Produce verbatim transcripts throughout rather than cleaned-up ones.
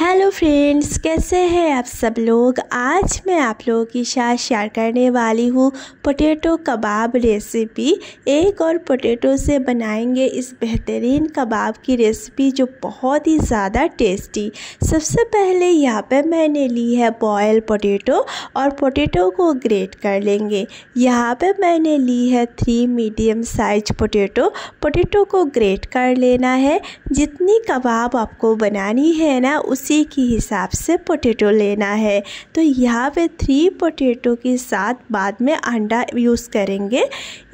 Hello friends, कैसे हैं आप सब लोग। आज मैं आप लोगों के साथ शेयर करने वाली हूँ पोटैटो कबाब रेसिपी। एक और पोटैटो से बनाएंगे इस बेहतरीन कबाब की रेसिपी जो बहुत ही ज़्यादा टेस्टी। सबसे पहले यहाँ पे मैंने ली है बॉयल पोटैटो और पोटैटो को ग्रेट कर लेंगे। यहाँ पे मैंने ली है three medium size potato. Potato को ग्रेट कर लेना है। जितनी कबाब आपको बनानी है ना उसी के हिसाब से पोटैटो लेना है। तो यहाँ पे थ्री पोटैटो के साथ बाद में अंडा यूज़ करेंगे।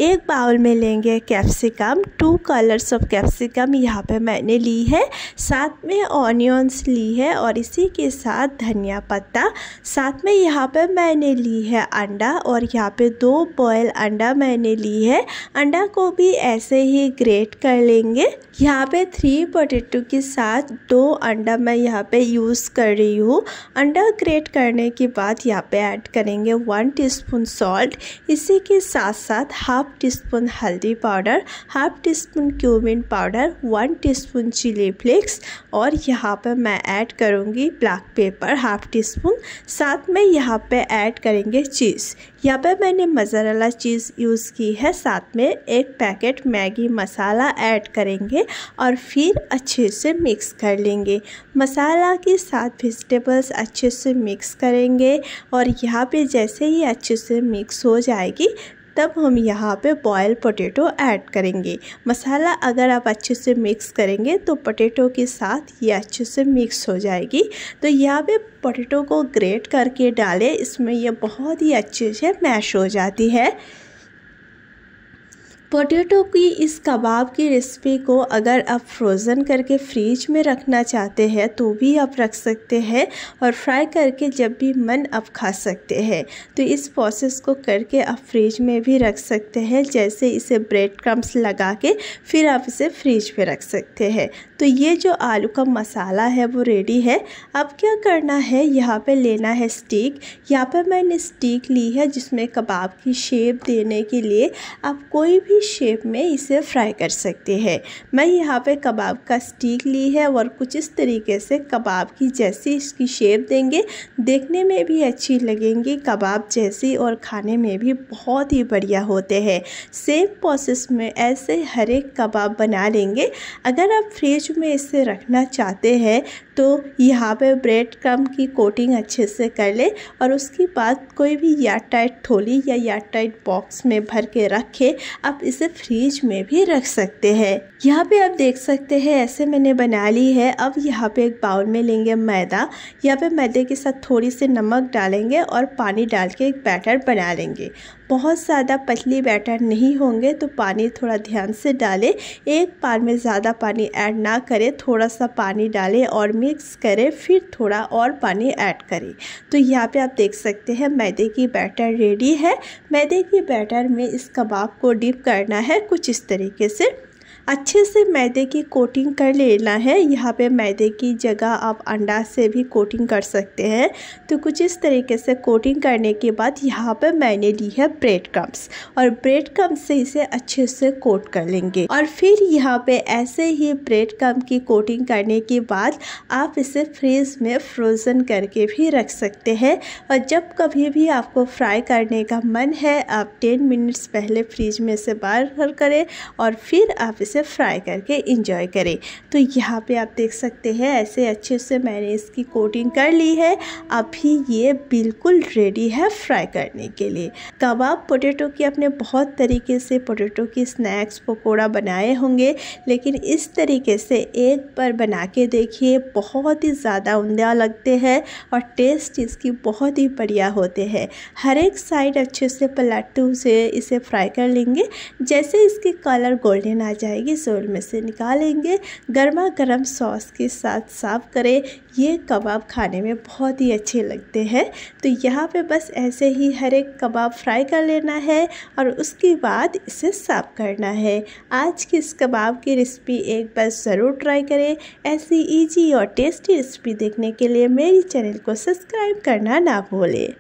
एक बाउल में लेंगे capsicum, two colours of capsicum यहाँ पे मैंने ली है। साथ में ऑनियंस ली है और इसी के साथ धनिया पत्ता। साथ में यहाँ पे मैंने ली है अंडा और यहाँ पे दो बॉयल अंडा मैंने ली है। अंडा को भी ऐसे ही ग्रेट कर लेंगे। यहाँ पे थ्री पोटैटो के साथ दो अंडा मैं यहाँ पे यूज़ कर रही हूँ। अंडा ग्रेट करने के बाद यहाँ पे ऐड करेंगे वन टीस्पून सॉल्ट, इसी के साथ साथ हाफ टी स्पून हल्दी powder, half teaspoon cumin powder, one teaspoon chilli flakes और यहाँ पे मैं ऐड करूँगी black pepper half teaspoon. साथ में यहाँ पे ऐड करेंगे चीज़। यहाँ पे मैंने मोज़रेला चीज़ यूज़ की है। साथ में एक पैकेट मैगी मसाला ऐड करेंगे और फिर अच्छे से मिक्स कर लेंगे। मसाला के साथ वेजिटेबल्स अच्छे से मिक्स करेंगे और यहाँ पे जैसे ही अच्छे से मिक्स हो जाएगी तब हम यहाँ पे बॉयल पोटैटो ऐड करेंगे। मसाला अगर आप अच्छे से मिक्स करेंगे तो पोटैटो के साथ ये अच्छे से मिक्स हो जाएगी। तो यहाँ पे पोटैटो को ग्रेट करके डालें, इसमें ये बहुत ही अच्छे से मैश हो जाती है। पोटैटो की इस कबाब की रेसिपी को अगर आप फ्रोज़न करके फ्रीज में रखना चाहते हैं तो भी आप रख सकते हैं और फ्राई करके जब भी मन आप खा सकते हैं। तो इस प्रोसेस को करके आप फ्रीज में भी रख सकते हैं। जैसे इसे ब्रेड क्रम्स लगा के फिर आप इसे फ्रीज में रख सकते हैं। तो ये जो आलू का मसाला है वो रेडी है। अब क्या करना है, यहाँ पर लेना है स्टिक। यहाँ पर मैंने स्टिक ली है जिसमें कबाब की शेप देने के लिए आप कोई भी शेप में इसे फ्राई कर सकते हैं। मैं यहाँ पे कबाब का स्टिक ली है और कुछ इस तरीके से कबाब की जैसी इसकी शेप देंगे। देखने में भी अच्छी लगेंगी कबाब जैसी और खाने में भी बहुत ही बढ़िया होते हैं। सेम प्रोसेस में ऐसे हर एक कबाब बना लेंगे। अगर आप फ्रिज में इसे रखना चाहते हैं तो यहाँ पे ब्रेड क्रम्ब की कोटिंग अच्छे से कर ले और उसके बाद कोई भी एयरटाइट थोली या एयरटाइट बॉक्स में भर के रखे। आप इसे फ्रीज में भी रख सकते हैं। यहाँ पे आप देख सकते हैं ऐसे मैंने बना ली है। अब यहाँ पे एक बाउल में लेंगे मैदा। यहाँ पे मैदे के साथ थोड़ी सी नमक डालेंगे और पानी डाल के एक बैटर बना लेंगे। बहुत ज़्यादा पतली बैटर नहीं होंगे तो पानी थोड़ा ध्यान से डालें। एक बार में ज़्यादा पानी ऐड ना करें, थोड़ा सा पानी डालें और मिक्स करें, फिर थोड़ा और पानी ऐड करें। तो यहाँ पे आप देख सकते हैं मैदे की बैटर रेडी है। मैदे की बैटर में इस कबाब को डिप करना है कुछ इस तरीके से। अच्छे से मैदे की कोटिंग कर लेना है। यहाँ पे मैदे की जगह आप अंडा से भी कोटिंग कर सकते हैं। तो कुछ इस तरीके से कोटिंग करने के बाद यहाँ पे मैंने ली है ब्रेड क्रम्स और ब्रेड क्रम्स से इसे अच्छे से कोट कर लेंगे। और फिर यहाँ पे ऐसे ही ब्रेड क्रम्ब की कोटिंग करने के बाद आप इसे फ्रीज में फ्रोज़न करके भी रख सकते हैं। और जब कभी भी आपको फ्राई करने का मन है आप टेन मिनट्स पहले फ्रीज में से बाहर करें और फिर आप इसे फ्राई करके इंजॉय करें। तो यहाँ पे आप देख सकते हैं ऐसे अच्छे से मैंने इसकी कोटिंग कर ली है। अभी ये बिल्कुल रेडी है फ्राई करने के लिए। कबाब पोटैटो की आपने बहुत तरीके से पोटैटो की स्नैक्स पकोड़ा बनाए होंगे, लेकिन इस तरीके से एक बार बना के देखिए। बहुत ही ज़्यादा उम्दा लगते हैं और टेस्ट इसकी बहुत ही बढ़िया होते हैं। हर एक साइड अच्छे से पलटू से इसे फ्राई कर लेंगे। जैसे इसके कलर गोल्डन आ जाए सोल में से निकालेंगे, गर्मा गर्म सॉस के साथ साफ करें। ये कबाब खाने में बहुत ही अच्छे लगते हैं। तो यहाँ पे बस ऐसे ही हर एक कबाब फ्राई कर लेना है और उसके बाद इसे साफ करना है। आज की इस कबाब की रेसिपी एक बार ज़रूर ट्राई करें। ऐसी इजी और टेस्टी रेसिपी देखने के लिए मेरी चैनल को सब्सक्राइब करना ना भूलें।